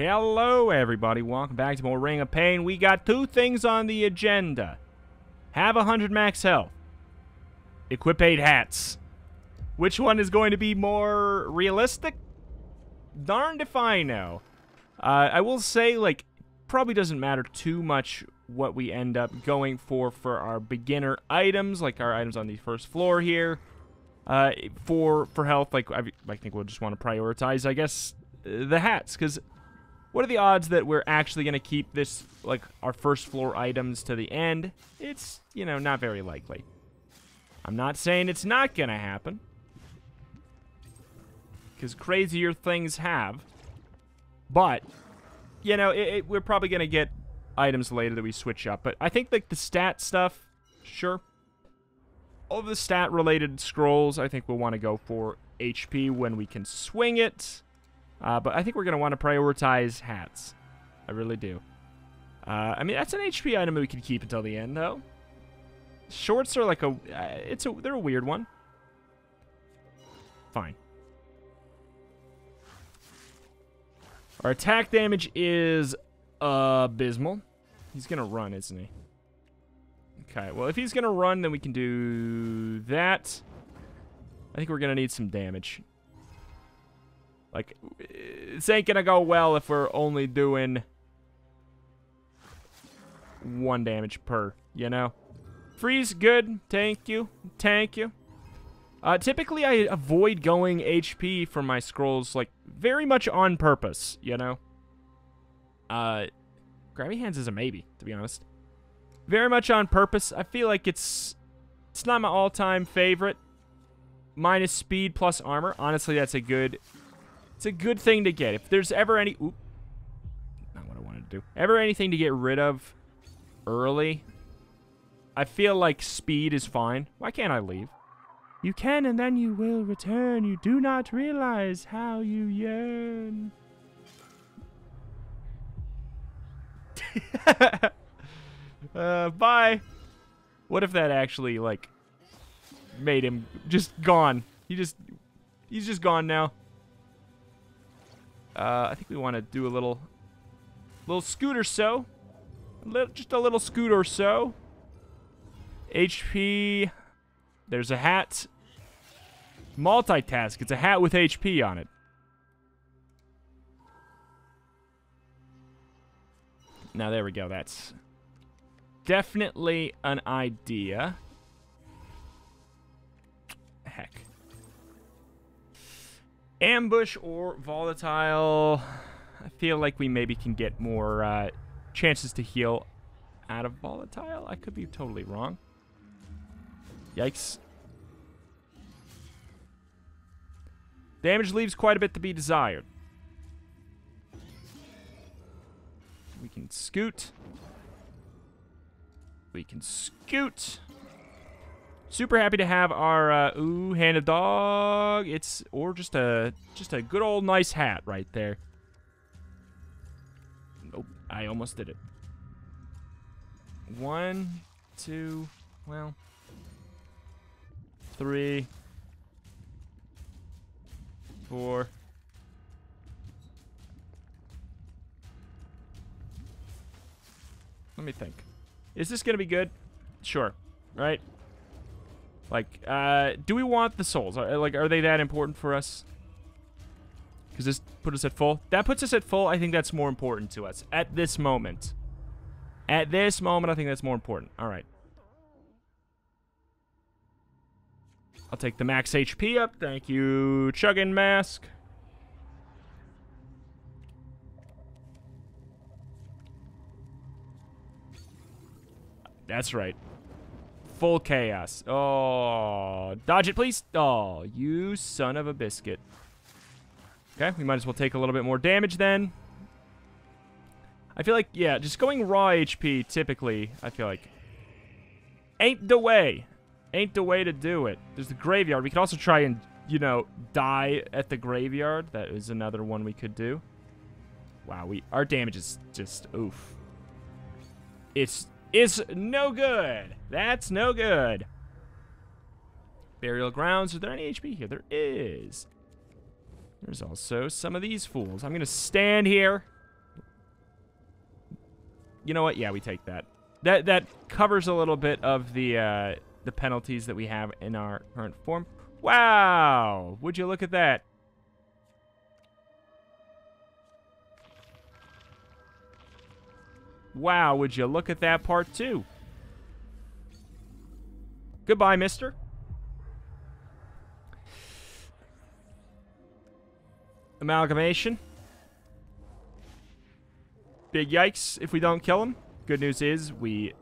Hello everybody, welcome back to more Ring of Pain. We got two things on the agenda. Have 100 max health. Equip 8 hats. Which one is going to be more realistic? Darned if I know. I will say, like, probably doesn't matter too much what we end up going for our beginner items, like our items on the first floor here. For health, like, I think we'll just want to prioritize, I guess, the hats, because what are the odds that we're actually going to keep this, like, our first floor items to the end? It's, you know, not very likely. I'm not saying it's not going to happen, because crazier things have. But, you know, we're probably going to get items later that we switch up. But I think, like, the stat stuff, sure. All the stat-related scrolls, I think we'll want to go for HP when we can swing it. But I think we're going to want to prioritize hats. I really do. I mean, that's an HP item we can keep until the end, though. Shorts are like they're a weird one. Fine. Our attack damage is abysmal. He's going to run, isn't he? Okay, well, if he's going to run, then we can do that. I think we're going to need some damage. Like, this ain't gonna go well if we're only doing one damage per, you know? Freeze, good. Thank you. Thank you. Typically, I avoid going HP for my scrolls, like, very much on purpose, you know? Grabby hands is a maybe, to be honest. Very much on purpose. I feel like it's not my all-time favorite. Minus speed, plus armor. Honestly, that's a good... It's a good thing to get. If there's ever any... Oop. Not what I wanted to do. Ever anything to get rid of early, I feel like speed is fine. Why can't I leave? You can, and then you will return. You do not realize how you yearn. Bye. What if that actually, like, made him just gone? He's just gone now. I think we want to do a little scoot or so. Just a little scoot or so. HP. There's a hat. Multitask. It's a hat with HP on it. Now, there we go. That's definitely an idea. Heck. Ambush or volatile. I feel like we maybe can get more chances to heal out of volatile. I could be totally wrong. Yikes. Damage leaves quite a bit to be desired. We can scoot. We can scoot. Super happy to have our ooh, hand of dog. It's or just a good old nice hat right there. Nope, I almost did it. 1, 2, well, 3, 4. Let me think. Is this gonna be good? Sure, right? Like, do we want the souls? Like, are they that important for us? Because this put us at full? That puts us at full. I think that's more important to us at this moment. At this moment, I think that's more important. All right. I'll take the max HP up. Thank you, Chugging Mask. That's right. Full chaos. Oh, dodge it, please. Oh, you son of a biscuit. Okay, we might as well take a little bit more damage then. I feel like, yeah, just going raw HP typically, I feel like, ain't the way. Ain't the way to do it. There's the graveyard. We could also try and, you know, die at the graveyard. That is another one we could do. Wow, our damage is just, oof. It's no good. That's no good. Burial grounds. Are there any HP here? There is. There's also some of these fools. I'm going to stand here. You know what? Yeah, we take that. That covers a little bit of the penalties that we have in our current form. Wow! Would you look at that? Wow, would you look at that part too? Goodbye, mister. Amalgamation. Big yikes if we don't kill him. Good news is we,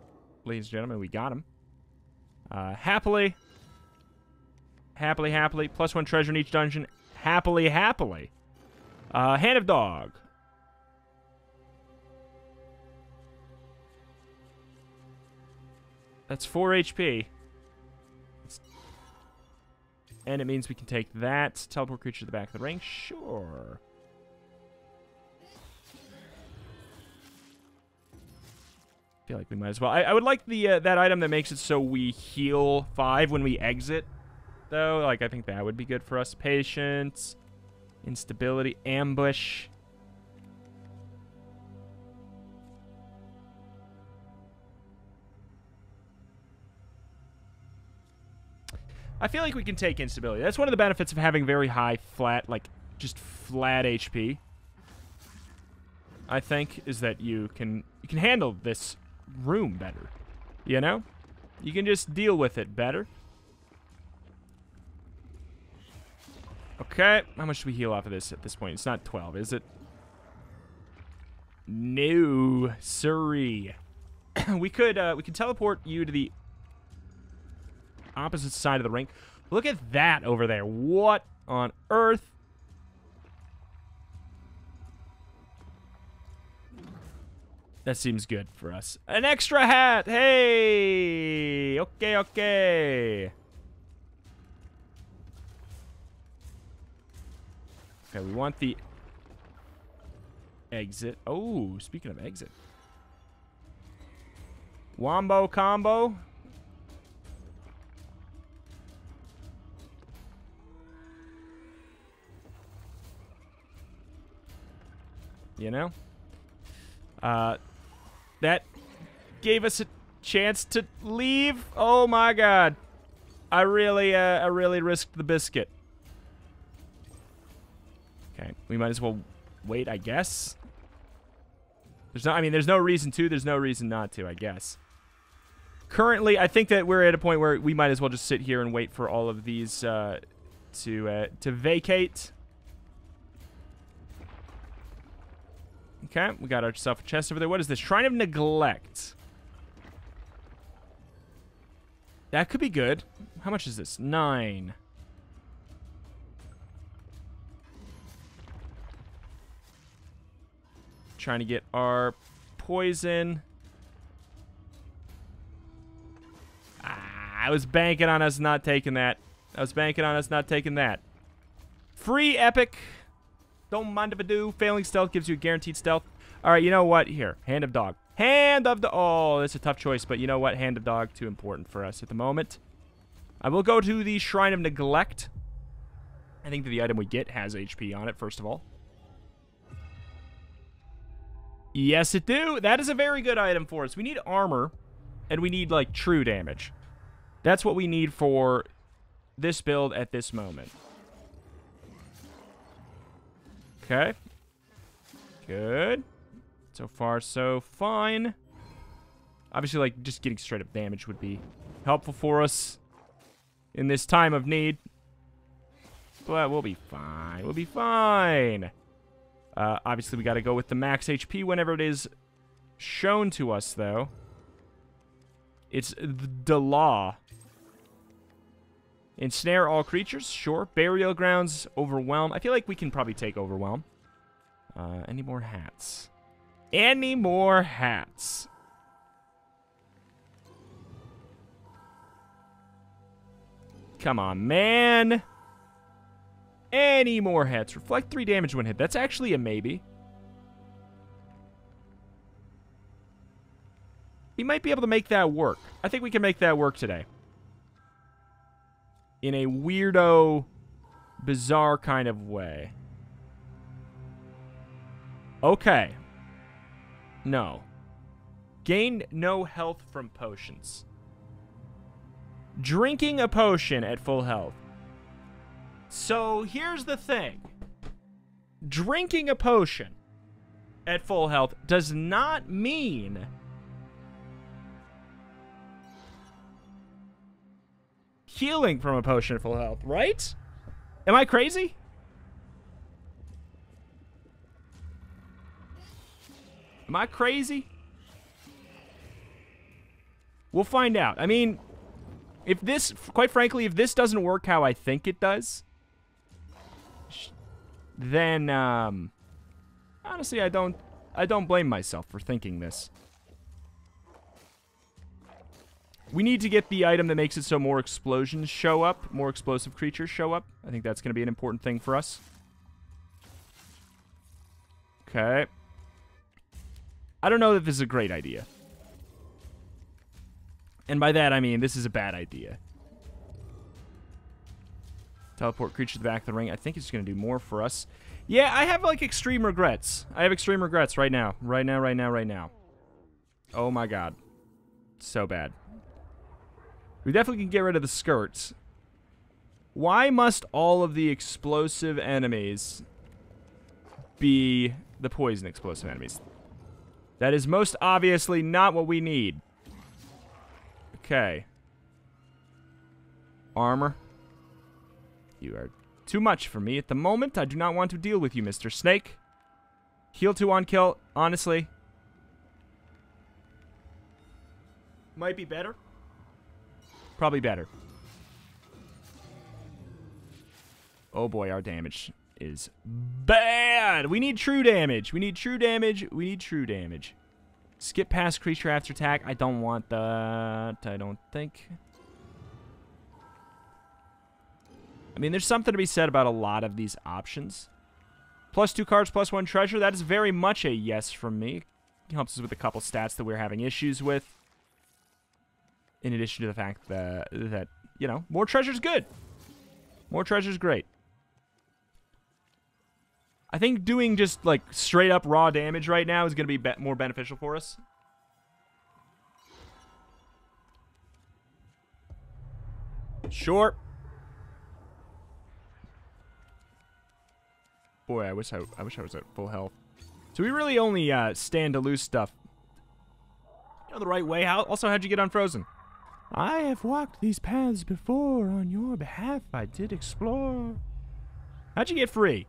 ladies and gentlemen, we got him. Happily. Plus one treasure in each dungeon. Happily. Hand of Dog. That's 4 HP. And it means we can take that. Teleport creature to the back of the ring. Sure. I feel like we might as well. I would like the that item that makes it so we heal 5 when we exit, though. Like, I think that would be good for us. Patience. Instability. Ambush. I feel like we can take instability. That's one of the benefits of having very high flat, like, just flat HP, I think, is that you can handle this room better, you know? You can just deal with it better. Okay, how much do we heal off of this at this point? It's not 12, is it? No, sorry. we could teleport you to the opposite side of the ring. Look at that over there. What on earth? That seems good for us. An extra hat! Hey! Okay. Okay, we want the exit. Oh, speaking of exit. Wombo combo. You know? That gave us a chance to leave. Oh my god. I really risked the biscuit. Okay, we might as well wait, I guess. There's no reason to, there's no reason not to, I guess. Currently, I think that we're at a point where we might as well just sit here and wait for all of these to vacate. Okay, we got ourselves a chest over there. What is this? Shrine of Neglect. That could be good. How much is this? 9. Trying to get our poison. Ah, I was banking on us not taking that. Free epic. Don't mind if I do. Failing stealth gives you a guaranteed stealth. All right, you know what? Here, Hand of Dog. Oh, that's a tough choice, but you know what? Hand of Dog, too important for us at the moment. I will go to the Shrine of Neglect. I think that the item we get has HP on it, first of all. Yes, it do. That is a very good item for us. We need armor, and we need, like, true damage. That's what we need for this build at this moment. Okay. Good. So far, so fine. Obviously, like, just getting straight up damage would be helpful for us in this time of need. But we'll be fine. Obviously, we got to go with the max HP whenever it is shown to us, though. It's the law. Ensnare all creatures, sure. Burial grounds, overwhelm. I feel like we can probably take overwhelm. Any more hats? Come on, man. Any more hats? Reflect 3 damage when hit. That's actually a maybe. We might be able to make that work. I think we can make that work today. In a weirdo, bizarre kind of way. Okay. No. Gain no health from potions. Drinking a potion at full health. So here's the thing. Drinking a potion at full health does not mean healing from a potion at full health, right? Am I crazy? Am I crazy? We'll find out. I mean, if this, quite frankly, if this doesn't work how I think it does, then, honestly, I don't blame myself for thinking this. We need to get the item that makes it so more explosions show up, more explosive creatures show up. I think that's going to be an important thing for us. Okay. I don't know that this is a great idea. And by that, I mean this is a bad idea. Teleport creature to the back of the ring. I think it's going to do more for us. Yeah, I have, like, extreme regrets. I have extreme regrets right now. Right now. Oh, my God. So bad. We definitely can get rid of the skirts. Why must all of the explosive enemies be the poison explosive enemies? That is most obviously not what we need. Okay. Armor. You are too much for me at the moment. I do not want to deal with you, Mr. Snake. Heal 2 on kill. Honestly. Might be better. Probably better. Oh boy, our damage is bad. We need true damage. We need true damage. Skip past creature after attack. I don't want that, I don't think. I mean, there's something to be said about a lot of these options. Plus 2 cards, plus 1 treasure. That is very much a yes from me. It helps us with a couple stats that we're having issues with. In addition to the fact that, you know, more treasure's good. More treasure's great. I think doing just, like, straight up raw damage right now is going to be more beneficial for us. Sure. Boy, I wish I was at full health. So we really only stand to lose stuff. You know, the right way. Also, how'd you get unfrozen? I have walked these paths before on your behalf. I did explore. How'd you get free?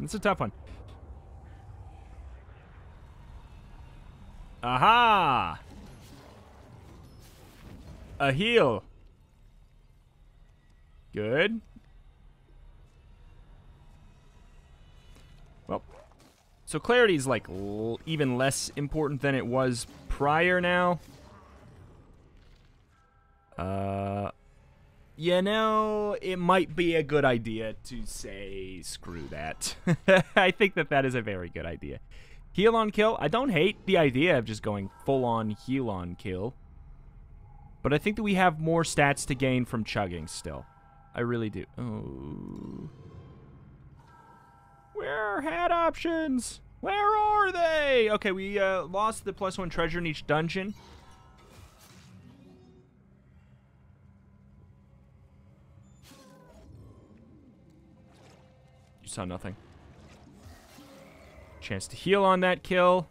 It's a tough one. Aha! A heal. Good. Well, so clarity is, like, even less important than it was prior now. You know, it might be a good idea to say, screw that. I think that is a very good idea. Heal on kill. I don't hate the idea of just going full on heal on kill. But I think that we have more stats to gain from chugging still. I really do. Oh. Where are hat options? Where are they? Okay, we lost the +1 treasure in each dungeon. Saw nothing. Chance to heal on that kill.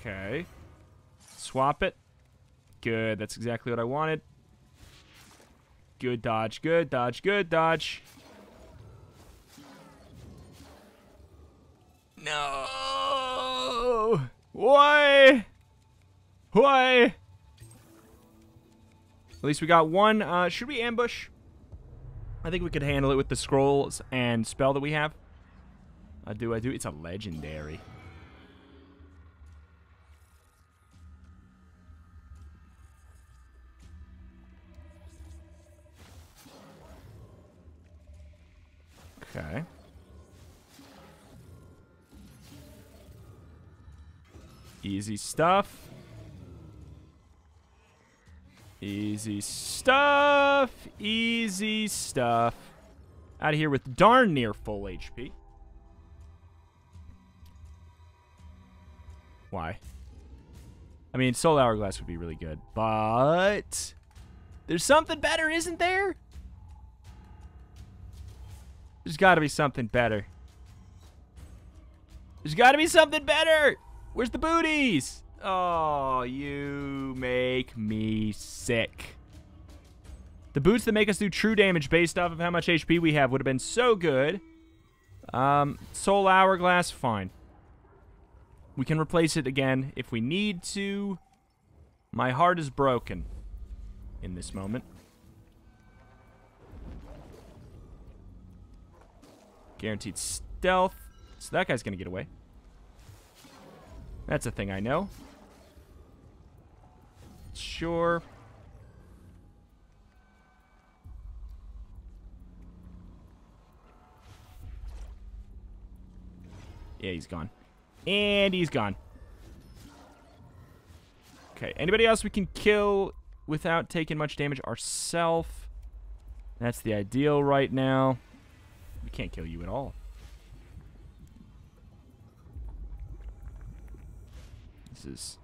Okay. Swap it. Good. That's exactly what I wanted. Good dodge. Good dodge. Good dodge. No. Why? Why? At least we got one. Should we ambush? I think we could handle it with the scrolls and spell that we have. I do. It's a legendary. Okay. Easy stuff. Easy stuff. Easy stuff. Out of here with darn near full HP. Why? I mean, Soul Hourglass would be really good, but there's something better, isn't there? There's got to be something better. There's got to be something better. Where's the booties? Oh, you make me sick. The boots that make us do true damage based off of how much HP we have would have been so good. Soul Hourglass, fine. We can replace it again if we need to. My heart is broken in this moment. Guaranteed stealth. So that guy's going to get away. That's a thing I know. Sure. Yeah, he's gone. And he's gone. Okay, anybody else we can kill without taking much damage ourselves? That's the ideal right now. We can't kill you at all. This is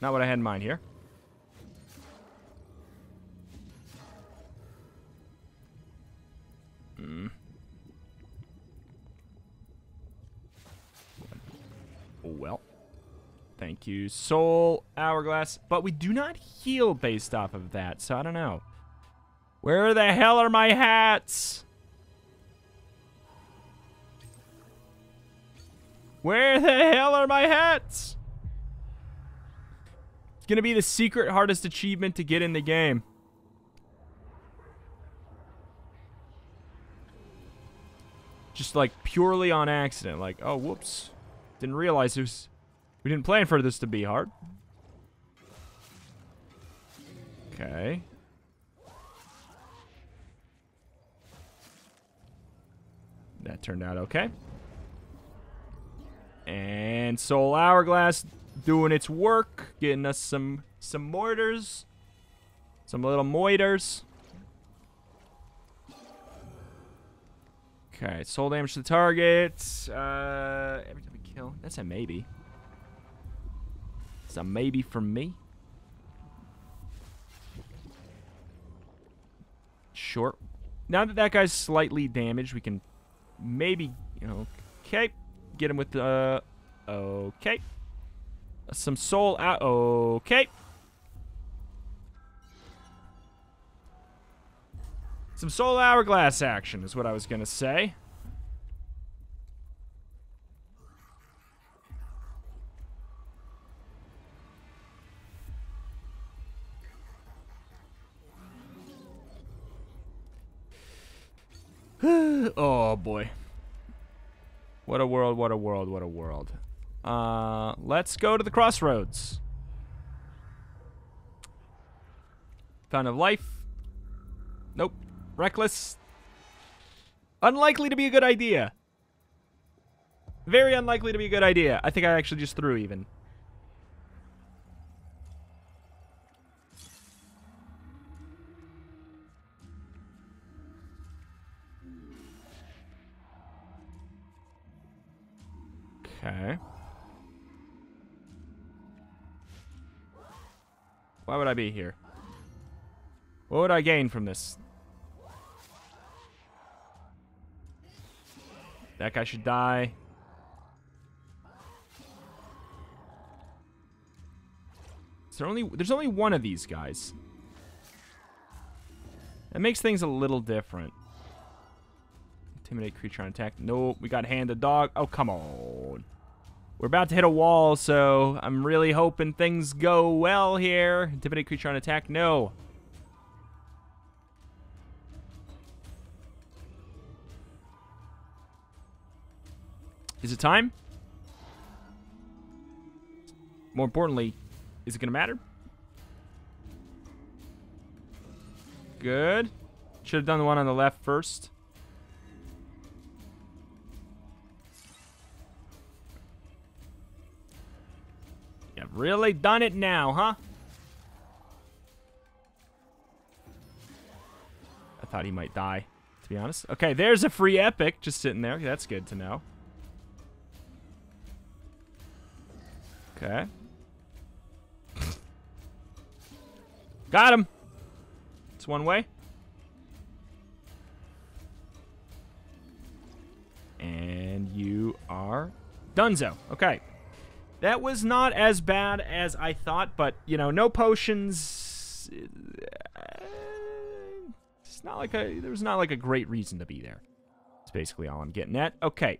not what I had in mind here. Hmm. Well, thank you, Soul Hourglass. But we do not heal based off of that, so I don't know. Where the hell are my hats? Where the hell are my hats? It's gonna be the secret hardest achievement to get in the game. Just like purely on accident, like, oh, whoops. Didn't realize it was... We didn't plan for this to be hard. Okay. That turned out okay. And Soul Hourglass doing its work. Getting us some mortars. Some little moiters. Okay, soul damage to the target. Every time we kill, that's a maybe. It's a maybe for me. Sure. Now that that guy's slightly damaged, we can maybe, you know, okay, get him with the, okay, some soul out, okay. Some Soul Hourglass action is what I was going to say. Oh, boy. What a world, what a world, what a world. Let's go to the crossroads. Fountain of Life. Nope. Reckless. Unlikely to be a good idea. Very unlikely to be a good idea. I think I actually just threw even. Okay. Why would I be here? What would I gain from this? That guy should die. There's only one of these guys. That makes things a little different. Intimidate creature on attack. Nope, we got hand the dog. Oh, come on. We're about to hit a wall, so I'm really hoping things go well here. Intimidate creature on attack. No. Is it time? More importantly, is it going to matter? Good. Should have done the one on the left first. Really done it now, huh? I thought he might die, to be honest. Okay, there's a free epic just sitting there. Okay, that's good to know. Okay. Got him. It's one way. And you are donezo. Okay. That was not as bad as I thought, but, you know, no potions. It's not like a... There's not like a great reason to be there. That's basically all I'm getting at. Okay.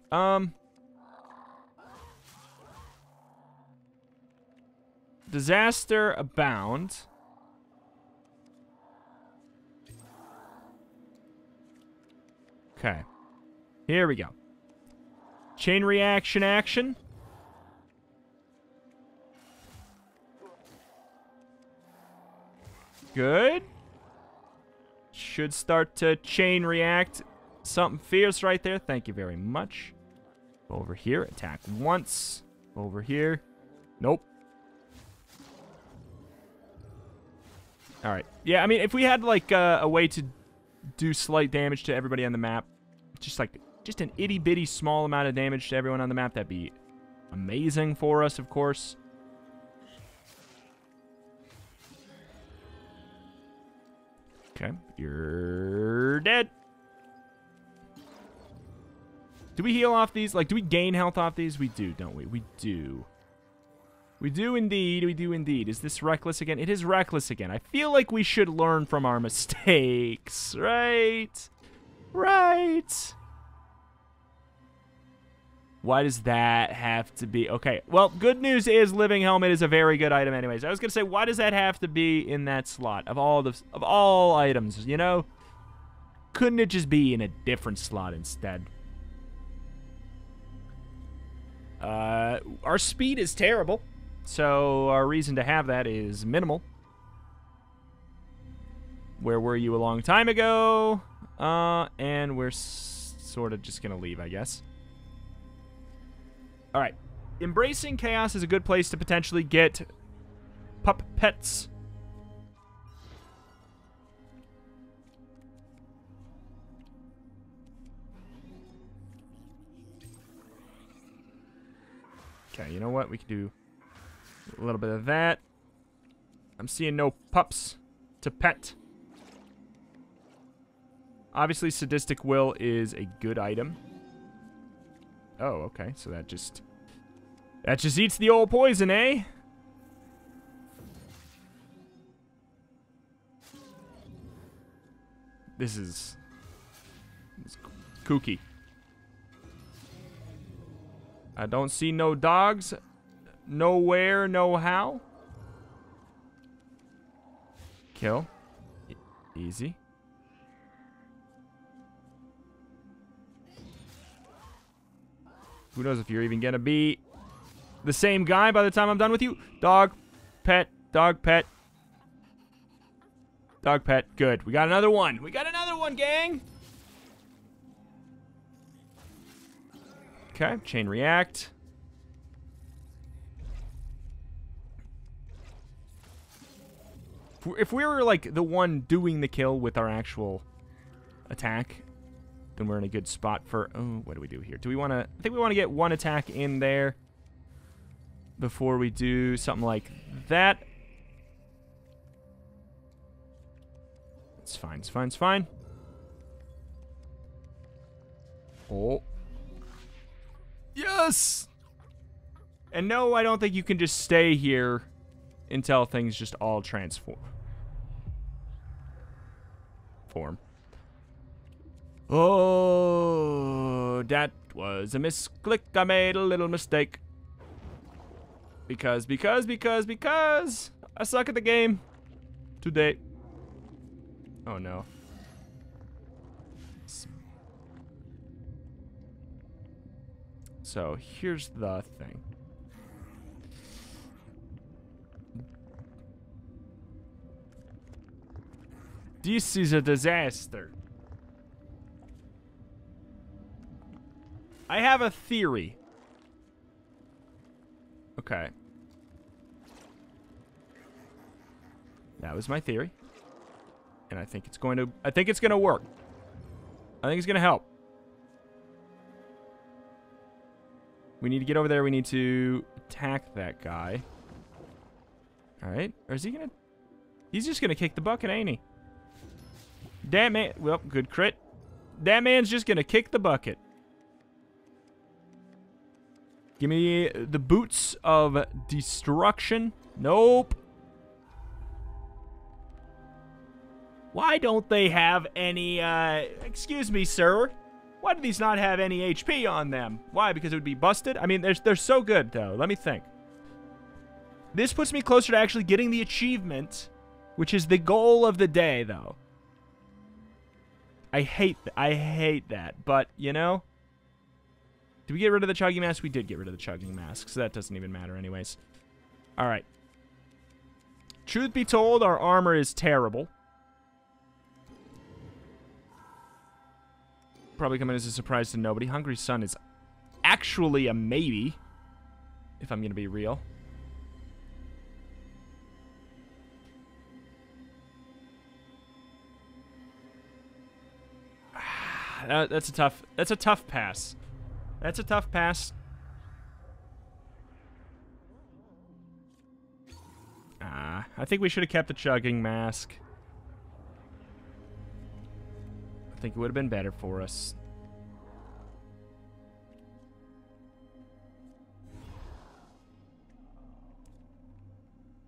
Disaster abound. Okay. Here we go. Chain reaction action. Good. Should start to chain react. Something fierce right there. Thank you very much. Over here. Attack once. Over here. Nope. Alright. Yeah, I mean, if we had, like, a way to do slight damage to everybody on the map, just, like, just an itty-bitty small amount of damage to everyone on the map, that'd be amazing for us, of course. Okay, you're dead. Do we heal off these? Like, do we gain health off these? We do, don't we? We do. We do indeed. We do indeed. Is this reckless again? It is reckless again. I feel like we should learn from our mistakes, right? Right. Why does that have to be? Okay, well, good news is Living Helmet is a very good item anyways. I was going to say, why does that have to be in that slot of all items, you know? Couldn't it just be in a different slot instead? Our speed is terrible, so our reason to have that is minimal. Where were you a long time ago? And we're sort of just going to leave, I guess. Alright, Embracing Chaos is a good place to potentially get pup pets. Okay, you know what? We can do a little bit of that. I'm seeing no pups to pet. Obviously, Sadistic Will is a good item. Oh, okay, so that just eats the old poison, eh? This is kooky. I don't see no dogs. No where, no how. Kill. Easy. Who knows if you're even gonna be the same guy by the time I'm done with you? Dog, pet, dog, pet. Dog, pet. Good. We got another one. We got another one, gang! Okay. Chain react. If we were, like, the one doing the kill with our actual attack, then we're in a good spot for... Oh, what do we do here? Do we want to... I think we want to get one attack in there before we do something like that. It's fine, it's fine, it's fine. Oh. Yes! And no, I don't think you can just stay here until things just all transform. Oh, that was a misclick. I made a little mistake. Because I suck at the game today. Oh, no. So, here's the thing. This is a disaster. I have a theory. Okay. That was my theory. And I think it's going to work. I think it's going to help. We need to get over there. We need to attack that guy. All right. Or is he going to... He's just going to kick the bucket, ain't he? That man... Well, good crit. That man's just going to kick the bucket. Give me the boots of destruction. Nope. Why don't they have any... excuse me, sir. Why do these not have any HP on them? Why? Because it would be busted? I mean, they're so good, though. Let me think. This puts me closer to actually getting the achievement, which is the goal of the day, though. I hate that, but, you know... Did we get rid of the chugging mask? We did get rid of the chugging mask, so that doesn't even matter anyways. All right. Truth be told, our armor is terrible. Probably coming as a surprise to nobody. Hungry Sun is actually a maybe, if I'm going to be real. That's a tough pass. That's a tough pass. I think we should have kept the chugging mask. I think it would have been better for us.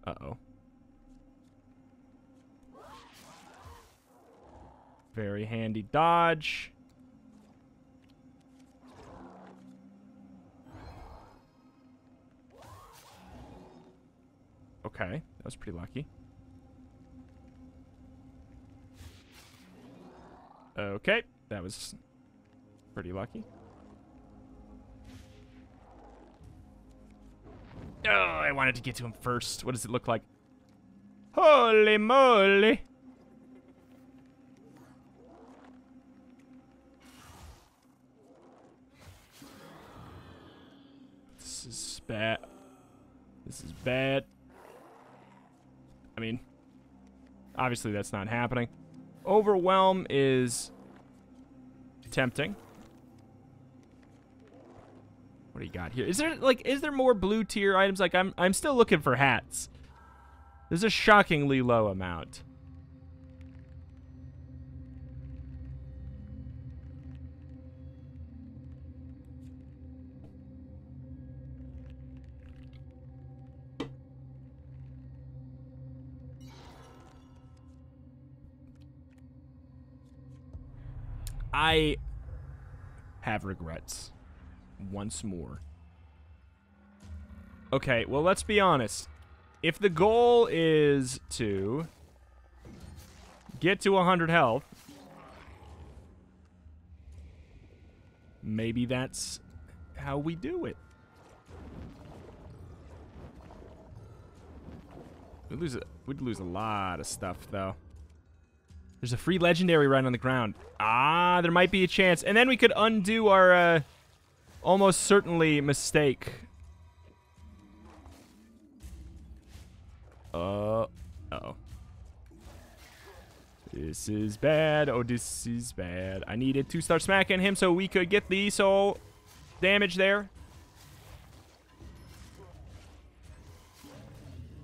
Uh-oh. Very handy dodge. Okay, that was pretty lucky. Okay, that was pretty lucky. Oh, I wanted to get to him first. What does it look like? Holy moly! This is bad. This is bad. I mean, obviously that's not happening. Overwhelm is tempting. What do you got here? Is there more blue tier items? Like, I'm still looking for hats. There's a shockingly low amount. I have regrets once more. Okay, well, let's be honest. If the goal is to get to 100 health, maybe that's how we do it. We'd lose a lot of stuff, though. There's a free legendary right on the ground. Ah, there might be a chance. And then we could undo our almost certainly mistake. Uh-oh. This is bad. Oh, this is bad. I needed to start smacking him so we could get the soul damage there.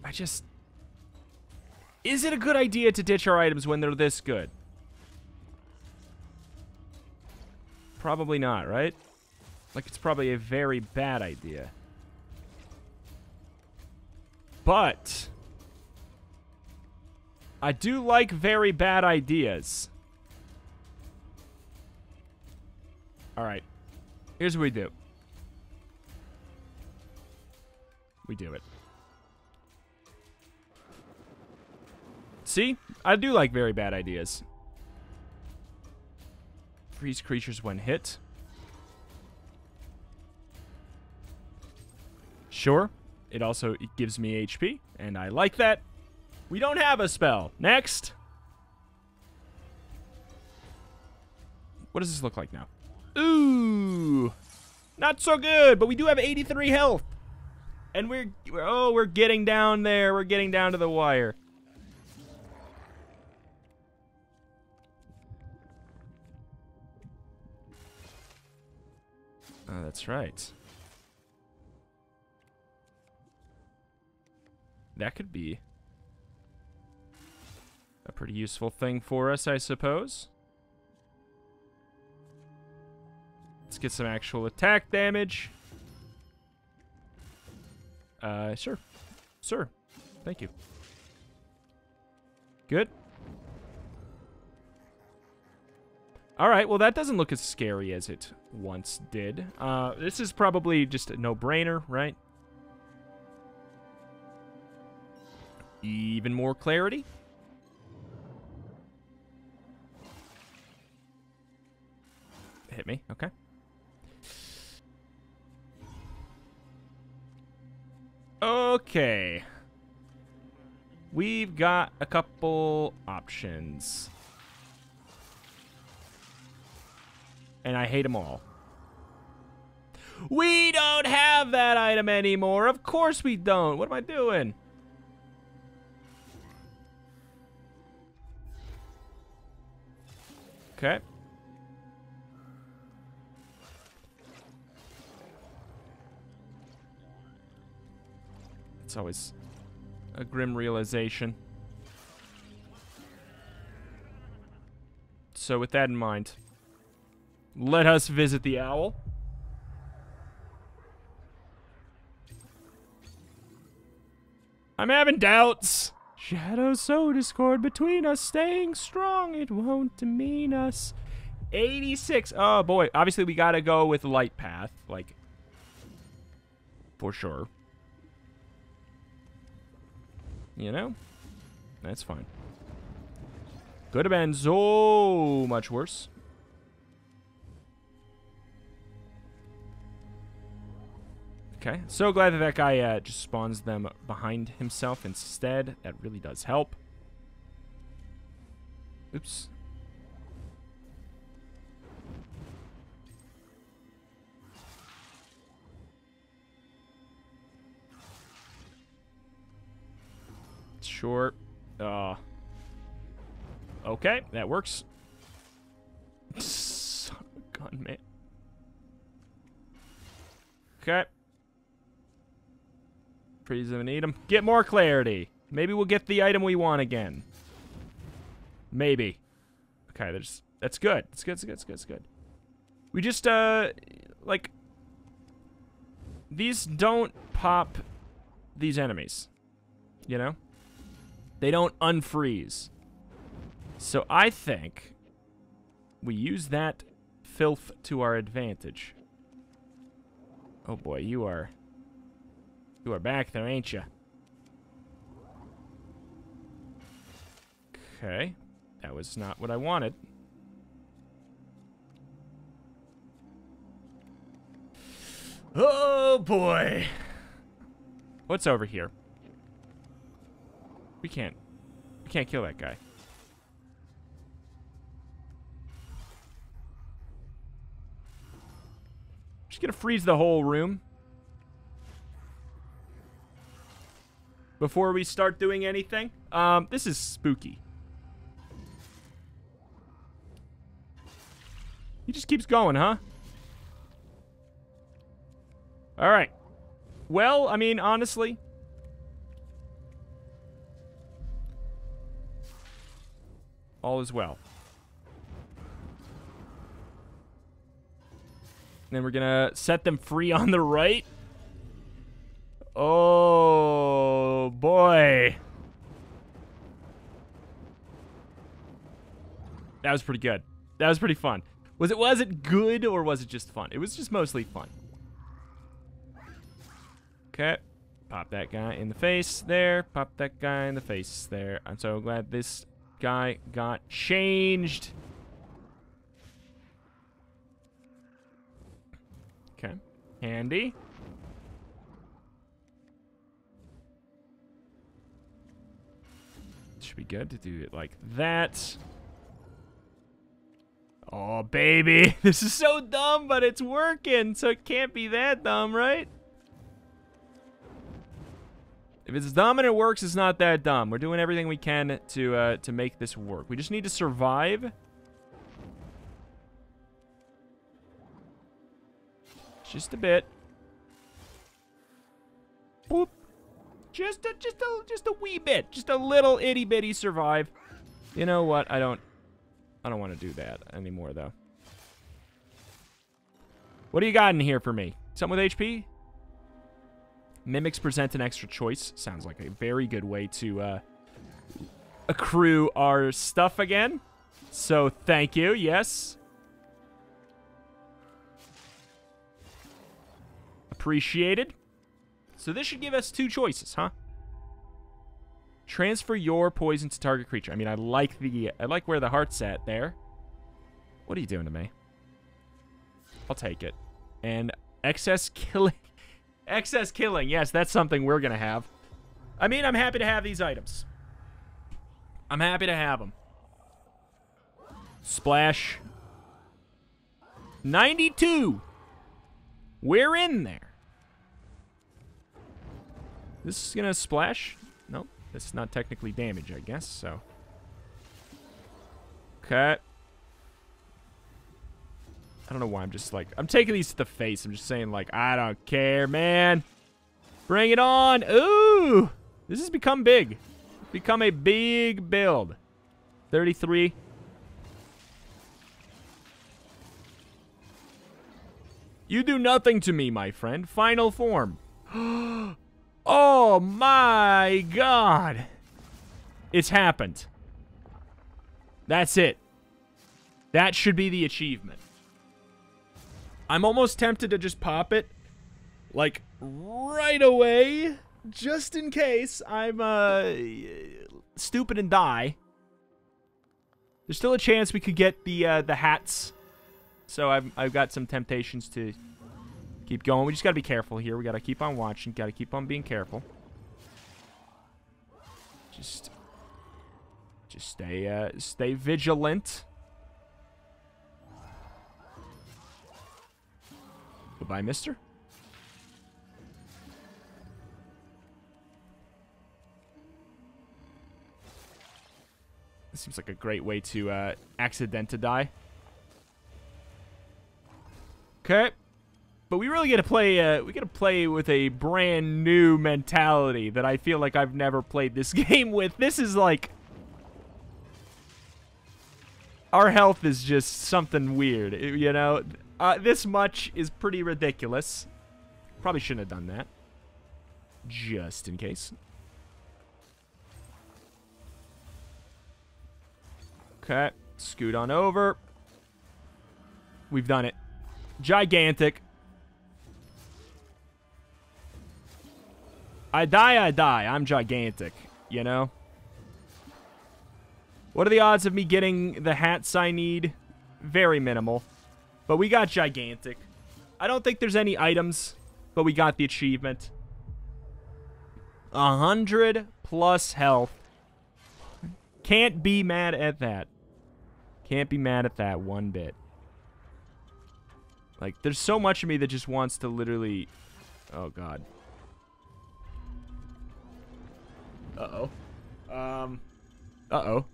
I just... Is it a good idea to ditch our items when they're this good? Probably not, right? Like, it's probably a very bad idea. But I do like very bad ideas. All right. Here's what we do. We do it. See? I do like very bad ideas. Freeze creatures when hit. Sure. It gives me HP, and I like that. We don't have a spell. Next. What does this look like now? Ooh. Not so good, but we do have 83 health. And we're getting down there. We're getting down to the wire. Oh, that's right. That could be a pretty useful thing for us, I suppose. Let's get some actual attack damage. Sure. Sure. Thank you. Good. Alright, well that doesn't look as scary as it once did. This is probably just a no-brainer, right? Even more clarity. Hit me, okay. Okay. We've got a couple options. And I hate them all. We don't have that item anymore. Of course we don't. What am I doing? Okay. It's always a grim realization. So with that in mind, let us visit the owl. I'm having doubts. Shadows so discord between us, staying strong, it won't demean us. 86. Oh boy. Obviously we gotta go with light path, like, for sure. You know? That's fine. Could have been so much worse. Okay, so glad that that guy just spawns them behind himself instead. That really does help. Oops. Sure. Okay, that works. Son of a gun, man. Okay. Freeze them and eat them. Get more clarity. Maybe we'll get the item we want again. Maybe. Okay, that's good. That's good, that's good, that's good, that's good. We just, like, these don't pop these enemies, you know? They don't unfreeze. So I think we use that filth to our advantage. Oh boy, you are... You are back there, ain't you? Okay. That was not what I wanted. Oh, boy. What's over here? We can't kill that guy. Just gonna freeze the whole room before we start doing anything. This is spooky. He just keeps going, huh? Alright. Well, I mean, honestly. All is well. Then we're gonna set them free on the right. Oh, boy. That was pretty good. That was pretty fun. Was it good or was it just fun? It was just mostly fun. Okay. Pop that guy in the face there. Pop that guy in the face there. I'm so glad this guy got changed. Okay. Handy. Should be good to do it like that. Oh, baby. This is so dumb, but it's working, so it can't be that dumb, right? If it's dumb and it works, it's not that dumb. We're doing everything we can to make this work. We just need to survive. Just a bit. Boop. Just a wee bit. Just a little itty bitty survive. You know what? I don't want to do that anymore though. What do you got in here for me? Something with HP? Mimics present an extra choice. Sounds like a very good way to accrue our stuff again. So thank you. Yes. Appreciated. So this should give us two choices, huh? Transfer your poison to target creature. I mean, I like where the heart's at there. What are you doing to me? I'll take it. And excess killing. Excess killing. Yes, that's something we're going to have. I mean, I'm happy to have these items. I'm happy to have them. Splash. 92. We're in there. This is going to splash. Nope. This is not technically damage, I guess, so. Okay. I don't know why I'm just like, I'm taking these to the face. I'm just saying like, I don't care, man. Bring it on. Ooh, this has become big. It's become a big build. 33. You do nothing to me, my friend. Final form. Oh my God. It's happened. That's it. That should be the achievement. I'm almost tempted to just pop it, like, right away, just in case I'm, stupid and die. There's still a chance we could get the hats, so I've got some temptations to keep going. We just gotta be careful here. We gotta keep on watching, gotta keep on being careful. Just stay vigilant. Goodbye, mister. This seems like a great way to accident to die. Okay, but we really get to play. We get to play with a brand new mentality that I feel like I've never played this game with. This is like our health is just something weird, you know. This much is pretty ridiculous. Probably shouldn't have done that. Just in case. Okay. Scoot on over. We've done it. Gigantic. I die. I'm gigantic, you know? What are the odds of me getting the hats I need? Very minimal. But we got gigantic. I don't think there's any items, but we got the achievement. 100+ health. Can't be mad at that. Can't be mad at that one bit. Like, there's so much of me that just wants to literally... Oh, God. Uh-oh. Uh-oh.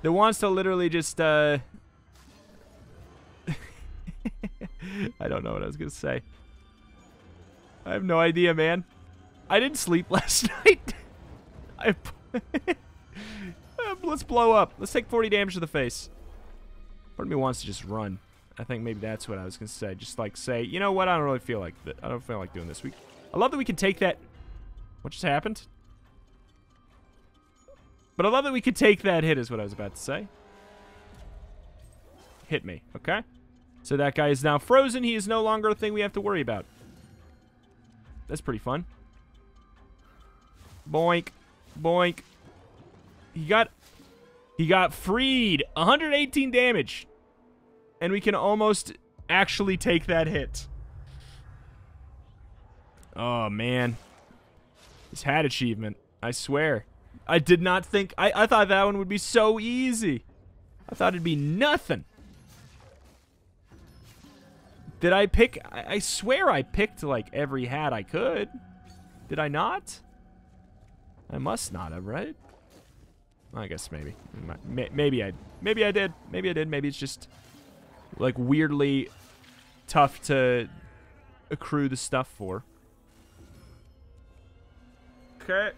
That wants to literally just, I don't know what I was going to say. I have no idea, man. I didn't sleep last night. Let's blow up. Let's take 40 damage to the face. Part of me wants to just run. I think maybe that's what I was going to say. Just like say, you know what? I don't really feel like that. I don't feel like doing this. I love that we can take that. What just happened? But I love that we could take that hit is what I was about to say. Hit me. Okay. So that guy is now frozen. He is no longer a thing we have to worry about. That's pretty fun. Boink. Boink. He got freed. 118 damage. And we can almost actually take that hit. Oh, man. This hat achievement. I swear. I did not think... I thought that one would be so easy. I thought it'd be nothing. Did I pick... I swear I picked, like, every hat I could. Did I not? I must not have, right? I guess maybe. Maybe I did. Maybe it's just, like, weirdly tough to accrue the stuff for. Okay.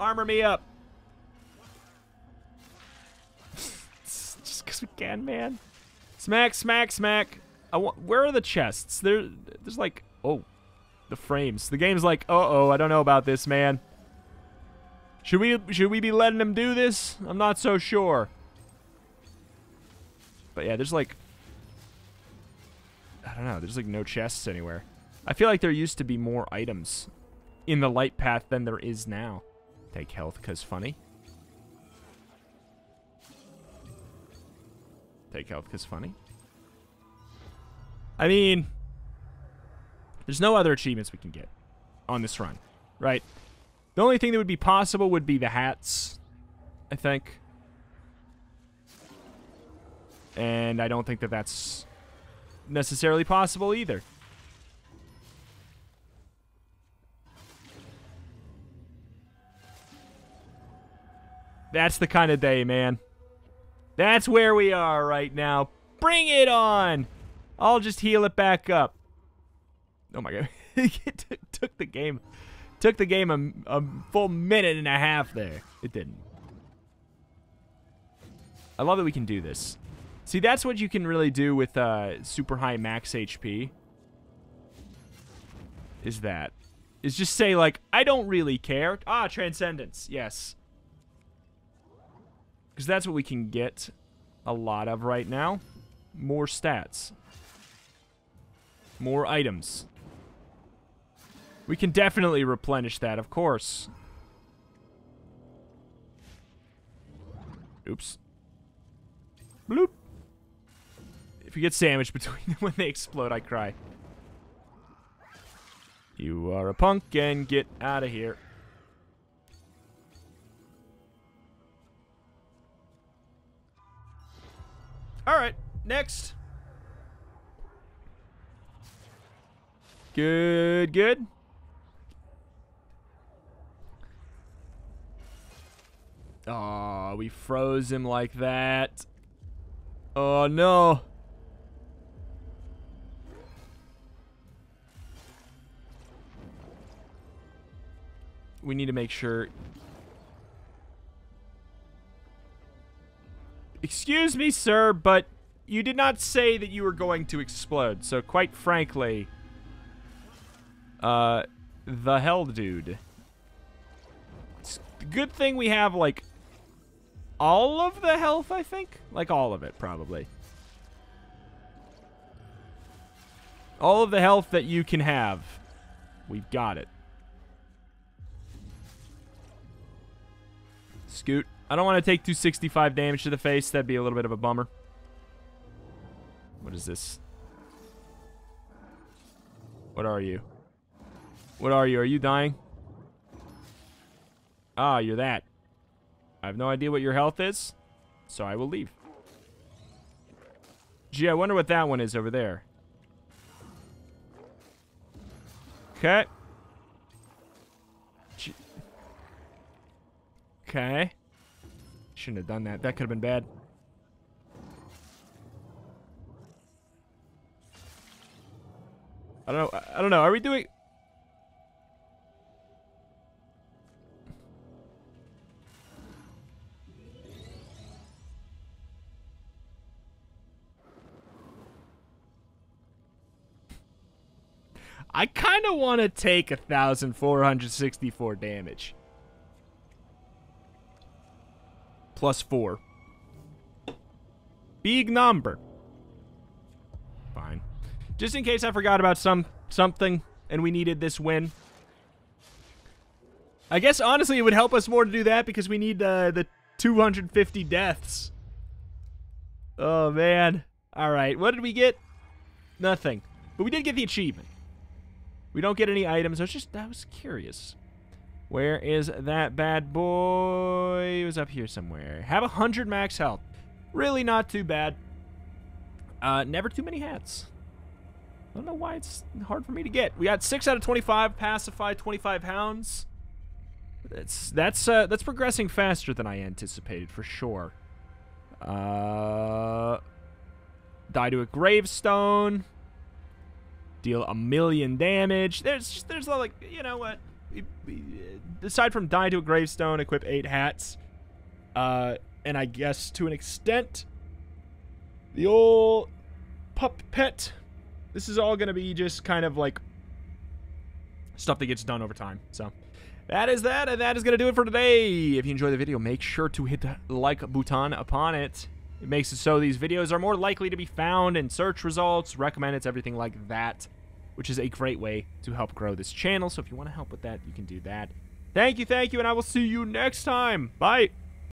Armor me up. Just because we can, man. Smack, smack, smack. Where are the chests? There's like... Oh. The frames. The game's like, uh-oh, I don't know about this, man. Should we be letting him do this? I'm not so sure. But yeah, there's like... I don't know. There's like no chests anywhere. I feel like there used to be more items in the light path than there is now. Take health, 'cause funny. Take health, 'cause funny. I mean, there's no other achievements we can get on this run, right? The only thing that would be possible would be the hats, I think. And I don't think that that's necessarily possible either. That's the kind of day, man. That's where we are right now. Bring it on! I'll just heal it back up. Oh my god. It took the game. Took the game a full minute and a half there. It didn't. I love that we can do this. See, that's what you can really do with super high max HP. Is that. Is just say, like, I don't really care. Ah, Transcendence. Yes. Because that's what we can get a lot of right now. More stats. More items. We can definitely replenish that, of course. Oops. Bloop. If you get sandwiched between them when they explode, I cry. You are a punk and get out of here. Alright, next. Good, good. Aw, oh, we froze him like that. Oh, no. We need to make sure... Excuse me, sir, but you did not say that you were going to explode. So, quite frankly, the hell, dude. It's a good thing we have, like, all of the health, I think? Like, all of it, probably. All of the health that you can have. We've got it. Scoot. I don't want to take 265 damage to the face. That'd be a little bit of a bummer. What is this? What are you? What are you? Are you dying? Ah, you're that. I have no idea what your health is, so I will leave. Gee, I wonder what that one is over there. Okay. Okay. Shouldn't have done that. That could have been bad. I don't know. I don't know. Are we doing... I kind of want to take 1,464 damage. +4. Big number. Fine. Just in case I forgot about something and we needed this win. I guess, honestly, it would help us more to do that because we need the 250 deaths. Oh, man. All right. What did we get? Nothing. But we did get the achievement. We don't get any items. I was curious. Where is that bad boy? It was up here somewhere. Have 100 max health. Really not too bad. Never too many hats. I don't know why it's hard for me to get. We got 6 out of 25. Pacify 25 hounds. That's progressing faster than I anticipated, for sure. Die to a gravestone. deal a million damage. There's like, you know what? Aside from dying to a gravestone, equip 8 hats. And I guess to an extent, the old pup pet. This is all going to be just kind of like stuff that gets done over time. So that is that, and that is going to do it for today. If you enjoyed the video, make sure to hit the like button upon it. It makes it so these videos are more likely to be found in search results, recommended, everything like that, which is a great way to help grow this channel. So if you want to help with that, you can do that. Thank you, and I will see you next time. Bye.